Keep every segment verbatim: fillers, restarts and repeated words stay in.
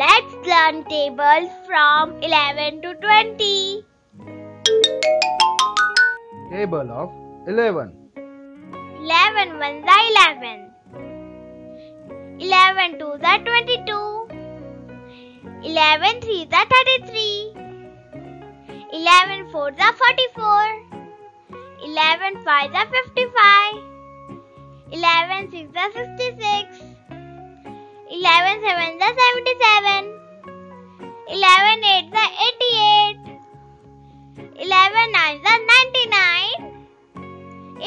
Let's learn tables from eleven to twenty. Table of eleven. eleven ones are eleven. eleven twos are twenty-two. eleven threes are thirty-three. eleven fours are forty-four. eleven fives are fifty-five. eleven sixes are sixty-six. eleven sevens are seventy-seven. eleven eights are eighty-eight. eleven nines are ninety-nine.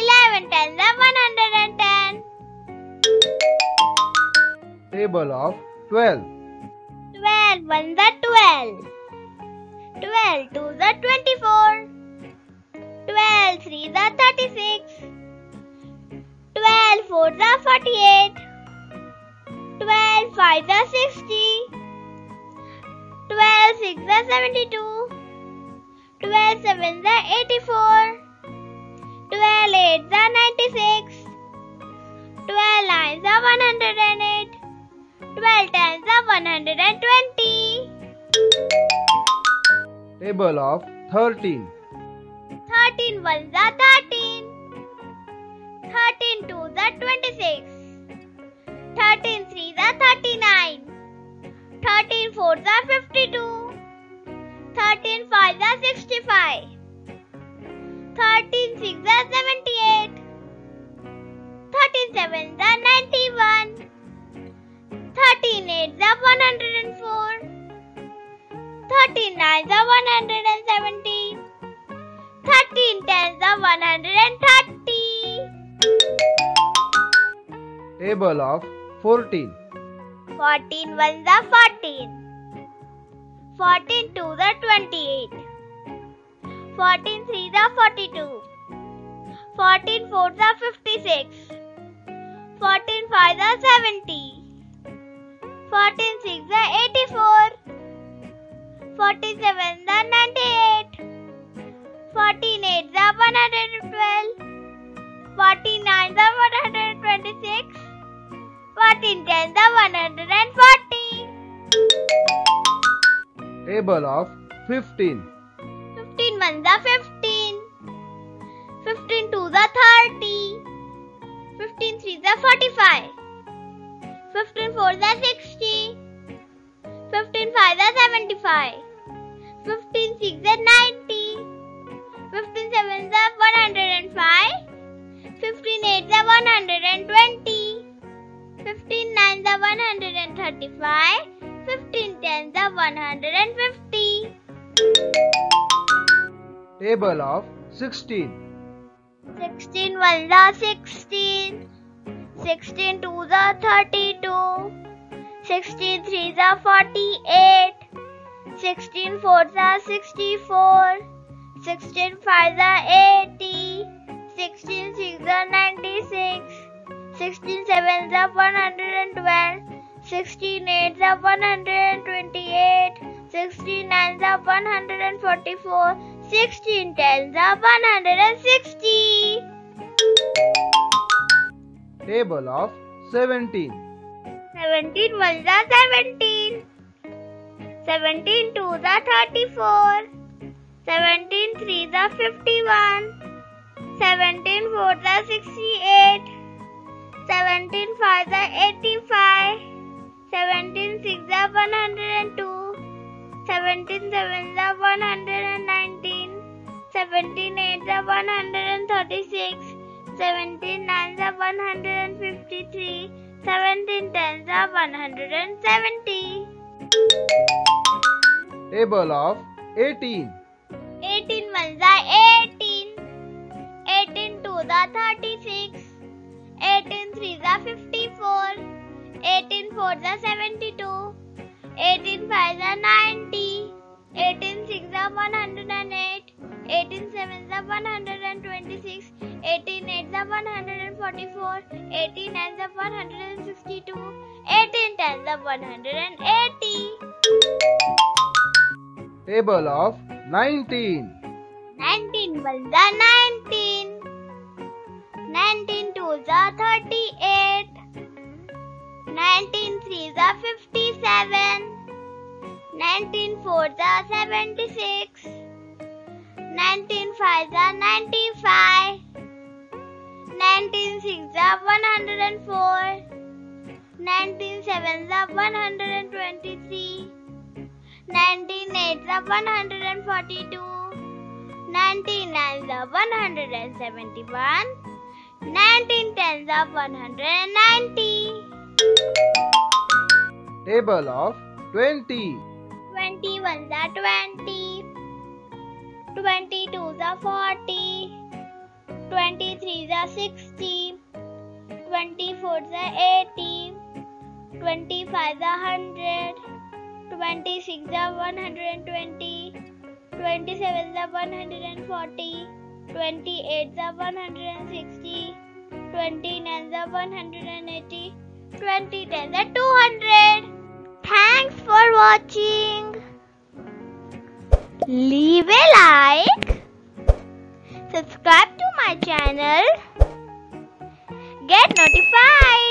eleven tens are one hundred ten. Table of twelve. twelve ones are twelve. twelve twos are twenty-four. twelve threes are thirty-six. twelve fours are forty-eight. twelve fives are sixty. twelve sixes are seventy-two. twelve sevens are eighty-four. twelve eights are ninety-six. twelve nines are one hundred eight. twelve tens are one hundred twenty. Table of thirteen. thirteen ones are thirteen. thirteen twos are twenty-six. thirteen threes are thirty-nine. thirteen fours are fifty-two. thirteen fives are sixty-five. thirteen sixes are seventy-eight. thirteen sevens are ninety-one. thirteen eights are one hundred four. thirteen nines are one hundred seventeen. thirteen tens are one hundred thirty. Table of fourteen. fourteen ones are fourteen. fourteen twos are twenty-eight. fourteen threes are forty-two. fourteen fours are fifty-six. fourteen fives are seventy. fourteen sixes are eighty-four. fourteen sevens are ninety-eight. fourteen eights are one hundred twelve. fourteen nines are one hundred twenty-six. fourteen tens are one hundred forty. Table of fifteen. fifteen ones are fifteen. fifteen twos are thirty. fifteen threes are forty-five. fifteen fours are sixty. fifteen fives are seventy-five. fifteen sixes are ninety. fifteen sevens are one hundred five. fifteen eights are one hundred twenty. fifteen nines are one hundred thirty-five. fifteen tens are one hundred fifty. Table of sixteen. sixteen ones are sixteen. sixteen twos are thirty-two. sixteen threes are forty-eight. sixteen fours are sixty-four. sixteen fives are eighty. sixteen sixes are ninety-six. sixteen sevens are one hundred twelve. sixteen eights are one hundred twenty-eight. sixteen nines are one hundred forty-four. sixteen tens are one hundred sixty. Table of seventeen. seventeen ones are seventeen. seventeen twos are thirty-four. seventeen threes are fifty-one. seventeen fours are sixty-eight. seventeen fives are eighty-five. seventeen sixes are one hundred two. seventeen sevens are one hundred nineteen. seventeen eights are one hundred thirty-six. seventeen nines are one hundred fifty-three. seventeen tens are one hundred seventy. Table of eighteen. eighteen ones are eighteen. eighteen twos are thirty-six. eighteen threes are fifty-four. eighteen fours are seventy-two. eighteen fives are ninety. eighteen sixes are one hundred eight. eighteen sevens are one hundred twenty-six. eighteen eights are one hundred forty-four. eighteen nines are one hundred sixty-two. eighteen tens are one hundred eighty. Table of nineteen. nineteen ones are nineteen. twos are thirty-eight. Nineteen threes are fifty-seven. Nineteen fours are seventy-six. Nineteen fives are ninety-five. Nineteen sixes are one hundred and four. Nineteen sevens are one hundred and twenty-three. Nineteen eights are one hundred and forty-two. Nineteen nines are one hundred and seventy-one. Nineteen tens are one hundred and ninety. Table of twenty. Twenty ones are twenty. Twenty twos are forty. Twenty threes are sixty. Twenty fours are eighty. Twenty fives are hundred. Twenty sixes are one hundred and twenty. Twenty sevens are one hundred and forty. Twenty eights are one hundred and sixty. Twenty nines are one hundred and eighty. Twenty tens are two hundred. Thanks for watching. Leave a like. Subscribe to my channel. Get notified.